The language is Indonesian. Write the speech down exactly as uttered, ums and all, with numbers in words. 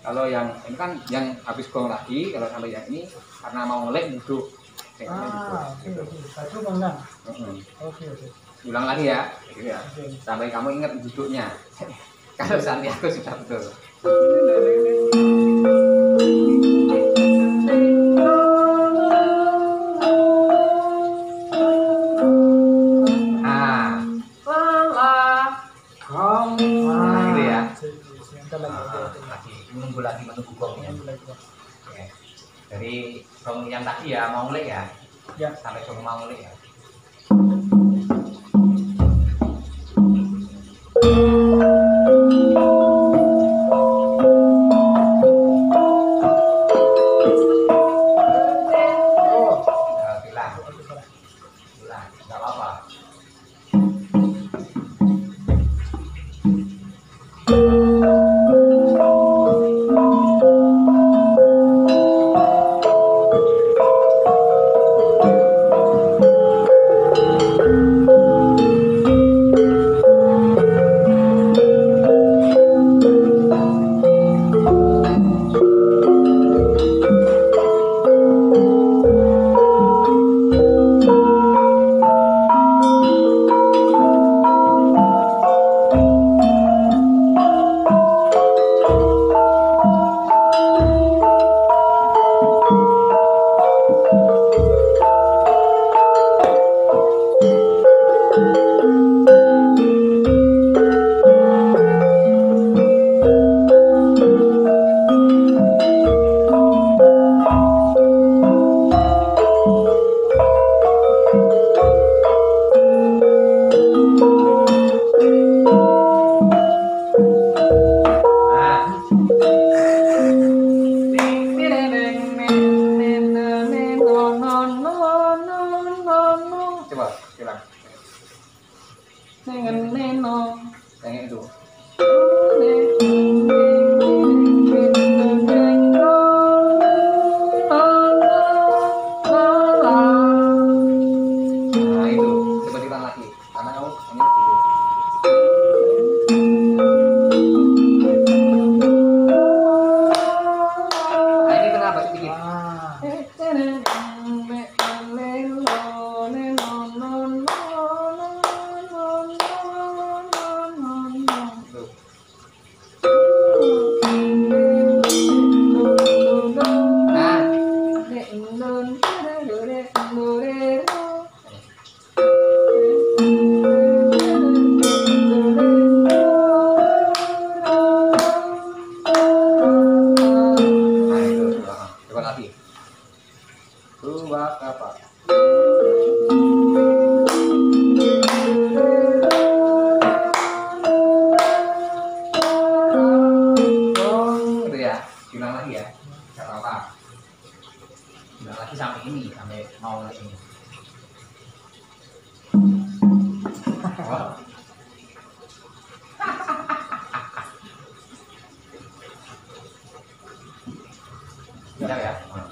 Kalau yang ini kan yang habis gong lagi, kalau sampai yang ini karena mau ngelek duduk. Ah, gitu. Satu menang. Oke, oke. Ulang lagi ya. Gitu ya. Okay. Sampai kamu ingat duduknya. Kalau sampai aku sudah betul. Ah. Gong. Nah, gitu ya. Ah, lagi menunggu lagi menunggu gongnya. Oke. Dari gong yang tadi ya mau mulai ya. Ya. Sampai gong mau mulai ya. Oh, nah, bilang. Bilang, enggak apa-apa. Nengen neno, kayak itu. Nah itu, coba diulang lagi. Karena kamu ini gitu. Nah ini kenapa sedikit? Dua apa? Gitu ya, bilang lagi ya, nggak apa-apa. Bilang lagi sampai ini, sampai mau lagi. Wow. Tidak ya?